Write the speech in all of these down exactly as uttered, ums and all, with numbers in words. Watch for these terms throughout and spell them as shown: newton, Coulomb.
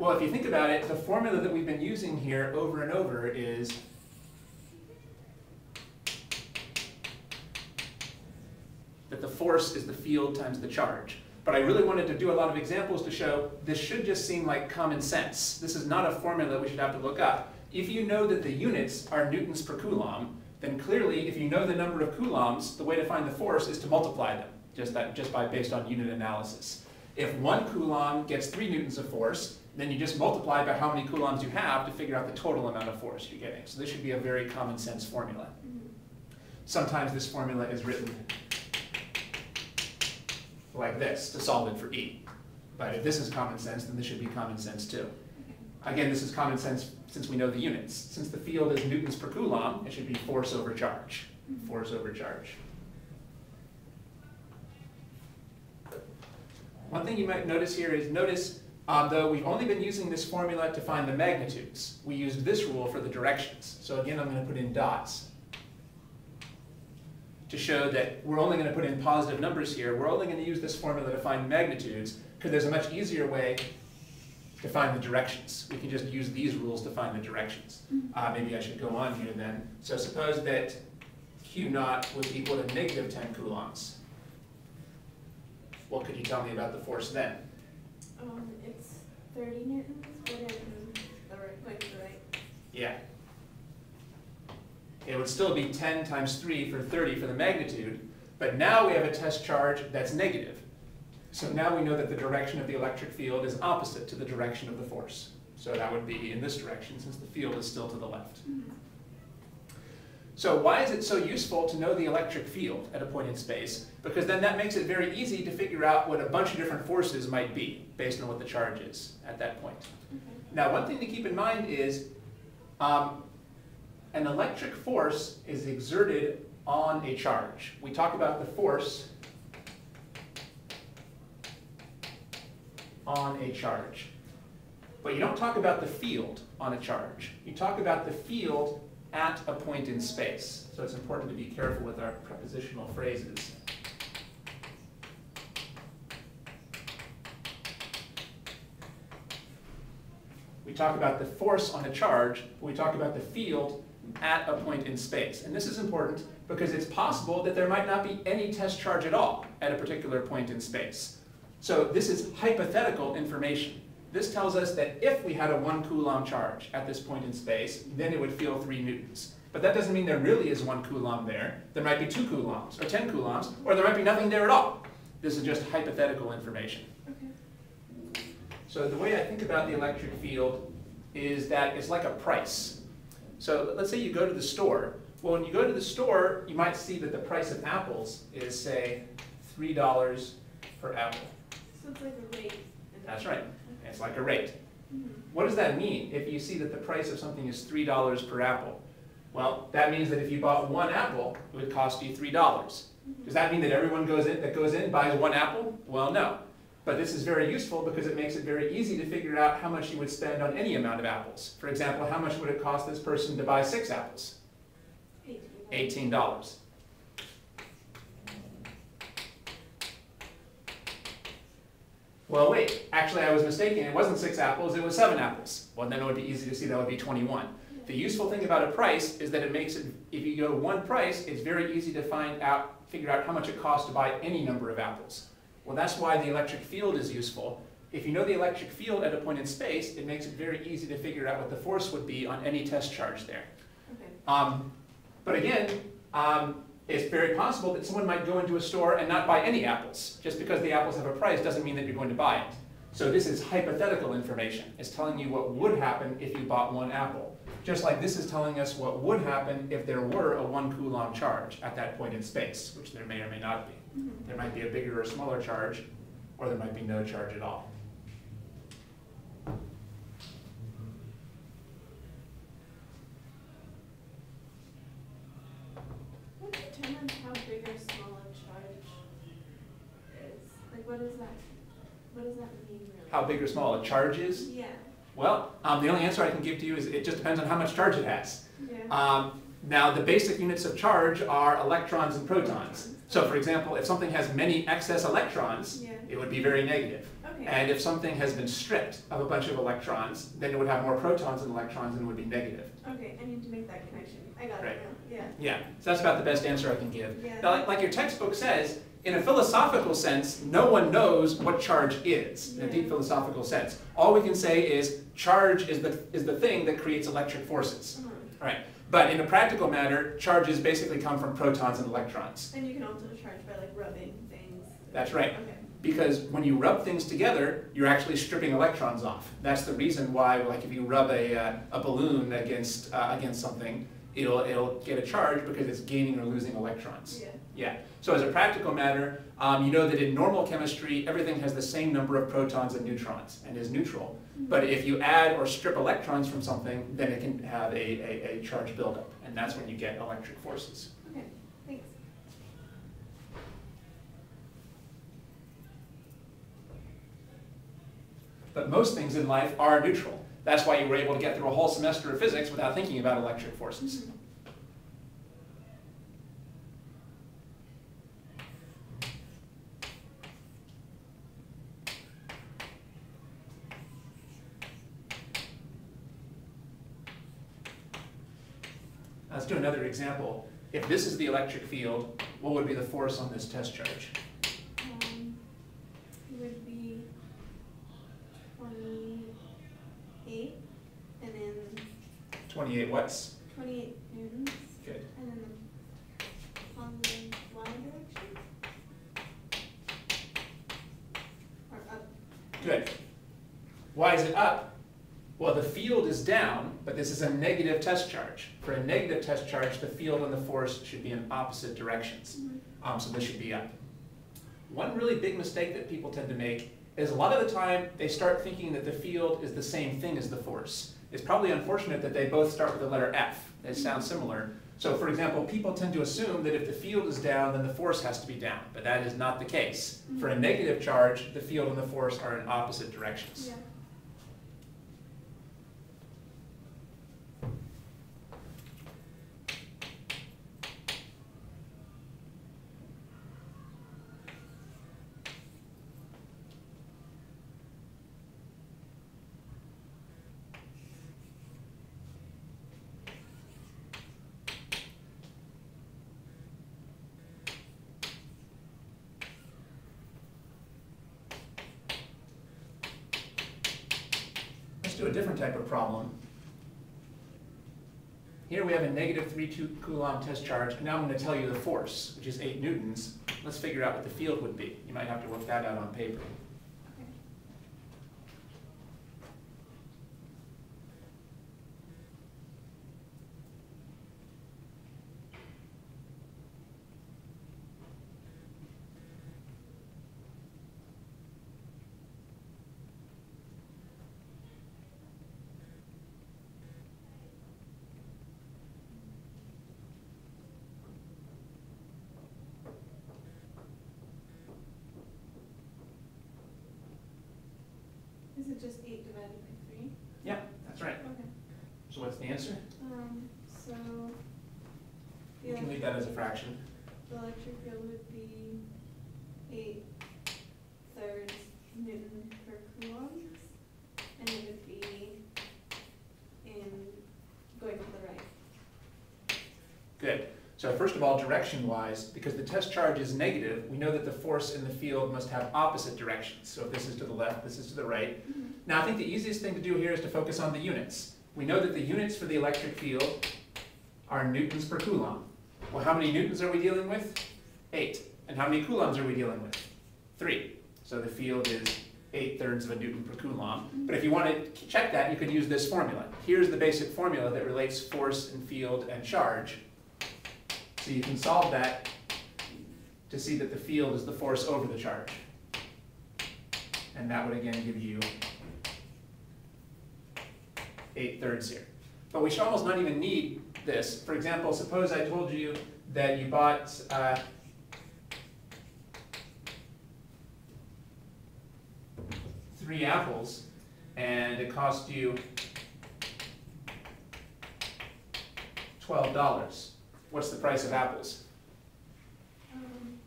Well, if you think about it, the formula that we've been using here over and over is that the force is the field times the charge. But I really wanted to do a lot of examples to show this should just seem like common sense. This is not a formula we should have to look up. If you know that the units are newtons per coulomb, then clearly if you know the number of coulombs, the way to find the force is to multiply them, just, that, just by based on unit analysis. If one coulomb gets three newtons of force, then you just multiply by how many coulombs you have to figure out the total amount of force you're getting. So this should be a very common sense formula. Sometimes this formula is written like this to solve it for E. But if this is common sense, then this should be common sense too. Again, this is common sense since we know the units. Since the field is newtons per coulomb, it should be force over charge. Force over charge. One thing you might notice here is, notice Um, though we've only been using this formula to find the magnitudes, we used this rule for the directions. So again, I'm going to put in dots to show that we're only going to put in positive numbers here. We're only going to use this formula to find magnitudes because there's a much easier way to find the directions. We can just use these rules to find the directions. Uh, maybe I should go on here then. So suppose that Q naught was equal to negative ten coulombs. What could you tell me about the force then? Um, it's thirty newtons, but in the right place, right? Yeah. It would still be ten times three for thirty for the magnitude, but now we have a test charge that's negative. So now we know that the direction of the electric field is opposite to the direction of the force. So that would be in this direction since the field is still to the left. Mm-hmm. So why is it so useful to know the electric field at a point in space? Because then that makes it very easy to figure out what a bunch of different forces might be based on what the charge is at that point. Okay. Now, one thing to keep in mind is um, an electric force is exerted on a charge. We talk about the force on a charge. But you don't talk about the field on a charge. You talk about the field at a point in space. So it's important to be careful with our prepositional phrases. We talk about the force on a charge, but we talk about the field at a point in space. And this is important because it's possible that there might not be any test charge at all at a particular point in space. So this is hypothetical information. This tells us that if we had a one coulomb charge at this point in space, then it would feel three newtons. But that doesn't mean there really is one coulomb there. There might be two coulombs, or ten coulombs, or there might be nothing there at all. This is just hypothetical information. Okay. So the way I think about the electric field is that it's like a price. So let's say you go to the store. Well, when you go to the store, you might see that the price of apples is, say, three dollars per apple. So it's like a rate. That's right. It's like a rate. What does that mean if you see that the price of something is three dollars per apple? Well, that means that if you bought one apple, it would cost you three dollars. Does that mean that everyone goes in, that goes in buys one apple? Well, no. But this is very useful because it makes it very easy to figure out how much you would spend on any amount of apples. For example, how much would it cost this person to buy six apples? eighteen dollars. Well, wait, actually I was mistaken. It wasn't six apples, it was seven apples. Well, then it would be easy to see that would be twenty-one. The useful thing about a price is that it makes it, if you go to one price, it's very easy to find out, figure out how much it costs to buy any number of apples. Well, that's why the electric field is useful. If you know the electric field at a point in space, it makes it very easy to figure out what the force would be on any test charge there. Okay. Um, but again, um, it's very possible that someone might go into a store and not buy any apples. Just because the apples have a price doesn't mean that you're going to buy it. So this is hypothetical information. It's telling you what would happen if you bought one apple. Just like this is telling us what would happen if there were a one coulomb charge at that point in space, which there may or may not be. There might be a bigger or smaller charge, or there might be no charge at all. How big or small a charge is? Like, what does that, what does that mean really? How big or small a charge is? Yeah. Well, um, the only answer I can give to you is it just depends on how much charge it has. Yeah. Um, now, the basic units of charge are electrons and protons. So, for example, if something has many excess electrons, yeah. It would be very negative. Okay. And if something has been stripped of a bunch of electrons, then it would have more protons than electrons and would be negative. Okay, I need to make that connection. I got right. it now. Yeah. Yeah, so that's about the best answer I can give. Yeah. Now, like, like your textbook says, in a philosophical sense, no one knows what charge is, in yeah. a deep philosophical sense. All we can say is charge is the, is the thing that creates electric forces. Uh-huh. Right. But in a practical matter, charges basically come from protons and electrons. And you can also charge by like rubbing things. That's right. Okay. Because when you rub things together, you're actually stripping electrons off. That's the reason why, like, if you rub a, uh, a balloon against, uh, against something, it'll, it'll get a charge because it's gaining or losing electrons. Yeah. Yeah. So as a practical matter, um, you know that in normal chemistry, everything has the same number of protons and neutrons and is neutral. Mm-hmm. But if you add or strip electrons from something, then it can have a, a, a charge buildup. And that's when you get electric forces. Okay. Thanks. But most things in life are neutral. That's why you were able to get through a whole semester of physics without thinking about electric forces. Mm-hmm. Let's do another example. If this is the electric field, what would be the force on this test charge? Um, it would be twenty-eight, and then... twenty-eight watts? twenty-eight newtons. Good. And then the, on the y direction? Or up? Good. Why is it up? Well, the field is down, but this is a negative test charge. For a negative test charge, the field and the force should be in opposite directions. Mm-hmm. um, so this should be up. One really big mistake that people tend to make is a lot of the time they start thinking that the field is the same thing as the force. It's probably unfortunate that they both start with the letter F. They sound similar. So for example, people tend to assume that if the field is down, then the force has to be down, but that is not the case. Mm-hmm. For a negative charge, the field and the force are in opposite directions. Yeah. Do a different type of problem. Here we have a negative three point two Coulomb test charge, and now I'm going to tell you the force, which is eight newtons. Let's figure out what the field would be. You might have to work that out on paper. Is it just eight divided by three? Yeah, that's right. Okay. So what's the answer? Um, so you can leave that as a fraction. The electric field would be eight thirds newton per coulomb, and it would be in going to the right. Good. So first of all, direction-wise, because the test charge is negative, we know that the force in the field must have opposite directions. So if this is to the left, this is to the right. Mm-hmm. Now I think the easiest thing to do here is to focus on the units. We know that the units for the electric field are newtons per coulomb. Well, how many newtons are we dealing with? Eight. And how many coulombs are we dealing with? Three. So the field is eight thirds of a newton per coulomb. Mm-hmm. But if you want to check that, you could use this formula. Here's the basic formula that relates force and field and charge. So you can solve that to see that the field is the force over the charge. And that would again give you eight thirds here. But we should almost not even need this. For example, suppose I told you that you bought uh, three apples and it cost you twelve dollars. What's the price of apples? Um,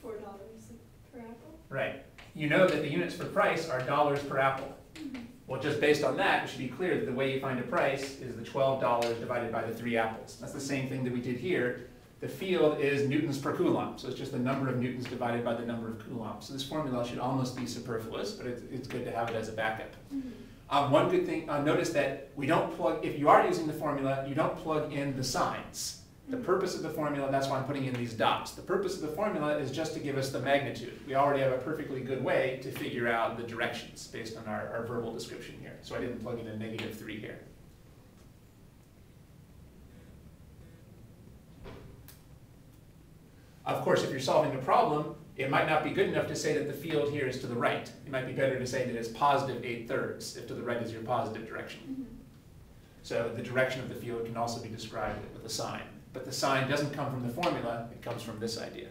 four dollars per apple. Right. you know that the units for price are dollars per apple. Well, just based on that, it should be clear that the way you find a price is the twelve dollars divided by the three apples. That's the same thing that we did here. The field is newtons per coulomb, so it's just the number of newtons divided by the number of coulombs. So this formula should almost be superfluous, but it's, it's good to have it as a backup. Mm-hmm. um, one good thing, uh, notice that we don't plug, if you are using the formula, you don't plug in the signs. The purpose of the formula, that's why I'm putting in these dots. The purpose of the formula is just to give us the magnitude. We already have a perfectly good way to figure out the directions based on our, our verbal description here. So I didn't plug in a negative three here. Of course, if you're solving a problem, it might not be good enough to say that the field here is to the right. It might be better to say that it's positive eight thirds, if to the right is your positive direction. Mm-hmm. So the direction of the field can also be described with a sign. But the sign doesn't come from the formula, it comes from this idea.